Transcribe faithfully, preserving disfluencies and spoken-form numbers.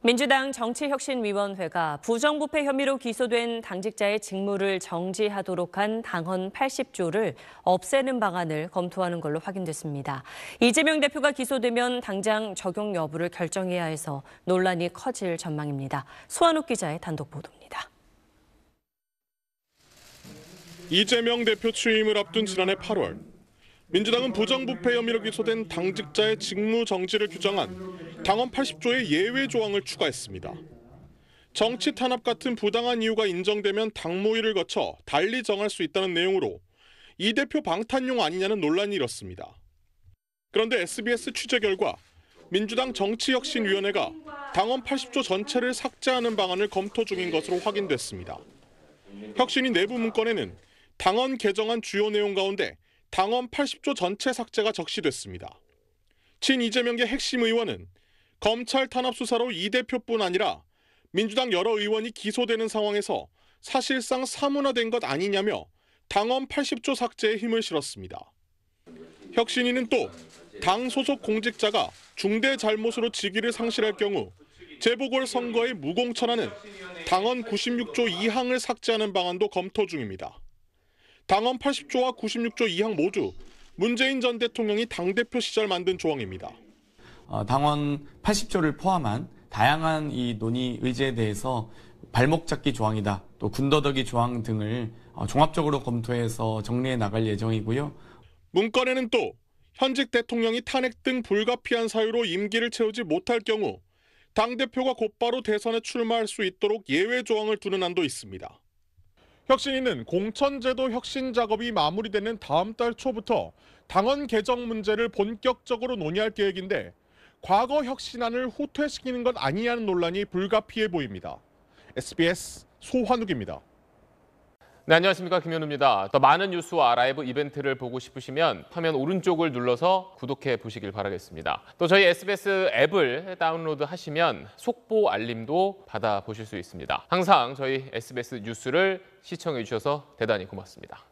민주당 정치혁신위원회가 부정부패 혐의로 기소된 당직자의 직무를 정지하도록 한 당헌 팔십 조를 없애는 방안을 검토하는 걸로 확인됐습니다. 이재명 대표가 기소되면 당장 적용 여부를 결정해야 해서 논란이 커질 전망입니다. 소환욱 기자의 단독 보도입니다. 이재명 대표 취임을 앞둔 지난해 팔월, 민주당은 부정부패 혐의로 기소된 당직자의 직무 정지를 규정한 당헌 팔십 조의 예외 조항을 추가했습니다. 정치 탄압 같은 부당한 이유가 인정되면 당무위를 거쳐 달리 정할 수 있다는 내용으로 이 대표 방탄용 아니냐는 논란이 일었습니다. 그런데 에스비에스 취재 결과 민주당 정치혁신위원회가 당헌 팔십 조 전체를 삭제하는 방안을 검토 중인 것으로 확인됐습니다. 혁신위 내부 문건에는 당헌 개정안 주요 내용 가운데 당헌 팔십 조 전체 삭제가 적시됐습니다. 친 이재명계 핵심 의원은 검찰 탄압 수사로 이 대표뿐 아니라 민주당 여러 의원이 기소되는 상황에서 사실상 사문화된 것 아니냐며 당헌 팔십 조 삭제에 힘을 실었습니다. 혁신위는 또 당 소속 공직자가 중대 잘못으로 직위를 상실할 경우 재보궐선거에 무공천하는 당헌 구십육 조 이 항을 삭제하는 방안도 검토 중입니다. 당헌 팔십 조와 구십육 조 이 항 모두 문재인 전 대통령이 당대표 시절 만든 조항입니다. 당헌 팔십 조를 포함한 다양한 이 논의 의제에 대해서 발목 잡기 조항이다, 또 군더더기 조항 등을 종합적으로 검토해서 정리해 나갈 예정이고요. 문건에는 또 현직 대통령이 탄핵 등 불가피한 사유로 임기를 채우지 못할 경우 당대표가 곧바로 대선에 출마할 수 있도록 예외 조항을 두는 안도 있습니다. 혁신위는 공천제도 혁신 작업이 마무리되는 다음 달 초부터 당헌 개정 문제를 본격적으로 논의할 계획인데, 과거 혁신안을 후퇴시키는 것 아니냐는 논란이 불가피해 보입니다. 에스비에스 소환욱입니다. 네, 안녕하십니까, 김현우입니다. 더 많은 뉴스와 라이브 이벤트를 보고 싶으시면 화면 오른쪽을 눌러서 구독해 보시길 바라겠습니다. 또 저희 에스비에스 앱을 다운로드하시면 속보 알림도 받아보실 수 있습니다. 항상 저희 에스비에스 뉴스를 시청해 주셔서 대단히 고맙습니다.